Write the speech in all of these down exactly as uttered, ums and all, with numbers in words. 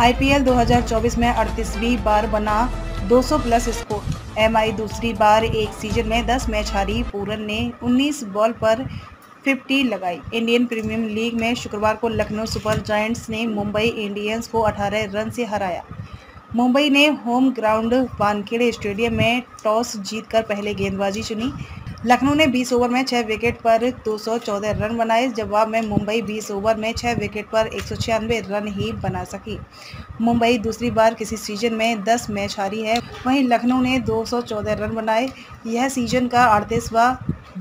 IPL दो हज़ार चौबीस में अड़तीसवीं बार बना दो सौ प्लस स्कोर। एमआई दूसरी बार एक सीजन में दस मैच हारी। पूरन ने उन्नीस बॉल पर पचास लगाई। इंडियन प्रीमियर लीग में शुक्रवार को लखनऊ सुपर जायंट्स ने मुंबई इंडियंस को अठारह रन से हराया। मुंबई ने होम ग्राउंड वानखेड़े स्टेडियम में टॉस जीतकर पहले गेंदबाजी चुनी। लखनऊ ने बीस ओवर में छह विकेट पर दो सौ चौदह रन बनाए। जवाब में मुंबई बीस ओवर में छह विकेट पर एक सौ छियानवे रन ही बना सकी। मुंबई दूसरी बार किसी सीजन में दस मैच हारी है, वहीं लखनऊ ने दो सौ चौदह रन बनाए। यह सीजन का अड़तीसवां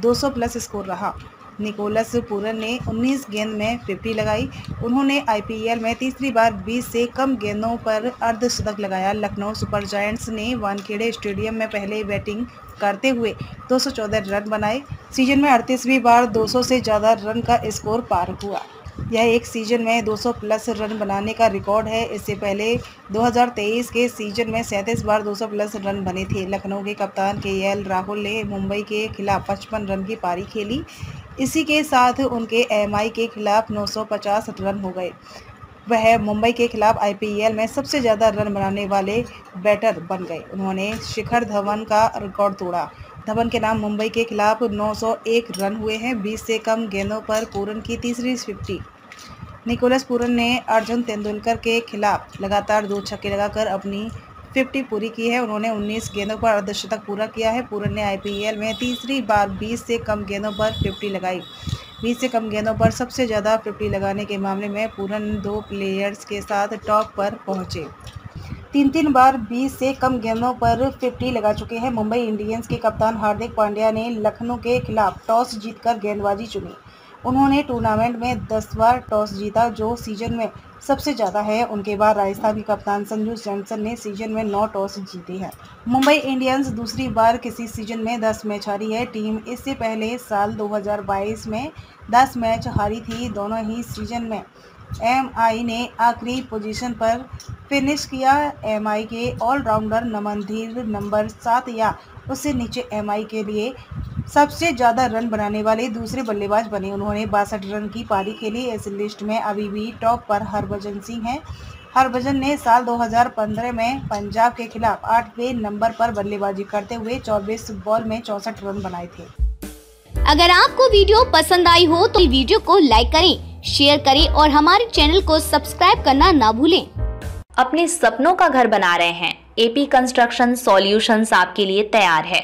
दो सौ प्लस स्कोर रहा। निकोलस पूरन ने उन्नीस गेंद में पचास लगाई। उन्होंने आईपीएल में तीसरी बार बीस से कम गेंदों पर अर्धशतक लगाया। लखनऊ सुपर जायंट्स ने वानखेड़े स्टेडियम में पहले बैटिंग करते हुए दो सौ चौदह रन बनाए। सीजन में अड़तीसवीं बार दो सौ से ज़्यादा रन का स्कोर पार हुआ। यह एक सीजन में दो सौ प्लस रन बनाने का रिकॉर्ड है। इससे पहले दो हज़ार तेईस के सीजन में सैंतीस बार दो सौ प्लस रन बने थे। लखनऊ के कप्तान केएल राहुल ने मुंबई के खिलाफ पचपन रन की पारी खेली। इसी के साथ उनके एमआई के खिलाफ नौ सौ पचास रन हो गए। वह मुंबई के खिलाफ आईपीएल में सबसे ज़्यादा रन बनाने वाले बैटर बन गए। उन्होंने शिखर धवन का रिकॉर्ड तोड़ा। धवन के नाम मुंबई के खिलाफ नौ सौ एक रन हुए हैं। बीस से कम गेंदों पर पूरन की तीसरी फिफ्टी। निकोलस पूरन ने अर्जुन तेंदुलकर के खिलाफ लगातार दो छक्के लगाकर अपनी फिफ्टी पूरी की है। उन्होंने उन्नीस गेंदों पर अर्धशतक पूरा किया है। पूरन ने आईपीएल में तीसरी बार बीस से कम गेंदों पर पचास लगाई। बीस से कम गेंदों पर सबसे ज़्यादा पचास लगाने के मामले में पूरन दो प्लेयर्स के साथ टॉप पर पहुंचे। तीन तीन बार बीस से कम गेंदों पर पचास लगा चुके हैं। मुंबई इंडियंस के कप्तान हार्दिक पांड्या ने लखनऊ के खिलाफ टॉस जीतकर गेंदबाजी चुनी। उन्होंने टूर्नामेंट में दस बार टॉस जीता, जो सीजन में सबसे ज़्यादा है। उनके बाद राजस्थान के कप्तान संजू सैमसन ने सीजन में नौ टॉस जीती है। मुंबई इंडियंस दूसरी बार किसी सीजन में दस मैच हारी है। टीम इससे पहले साल दो हज़ार बाईस में दस मैच हारी थी। दोनों ही सीजन में एमआई ने आखिरी पोजीशन पर फिनिश किया। एमआई के ऑलराउंडर नमनधीर नंबर सात या उससे नीचे एमआई के लिए सबसे ज़्यादा रन बनाने वाले दूसरे बल्लेबाज बने। उन्होंने बासठ रन की पारी खेली। इस लिस्ट में अभी भी टॉप पर हरभजन सिंह हैं। हरभजन ने साल दो हज़ार पंद्रह में पंजाब के खिलाफ आठवें नंबर पर बल्लेबाजी करते हुए चौबीस बॉल में चौंसठ रन बनाए थे। अगर आपको वीडियो पसंद आई हो तो वीडियो को लाइक करें, शेयर करें और हमारे चैनल को सब्सक्राइब करना ना भूलें। अपने सपनों का घर बना रहे हैं? एपी कंस्ट्रक्शन सॉल्यूशंस आपके लिए तैयार है।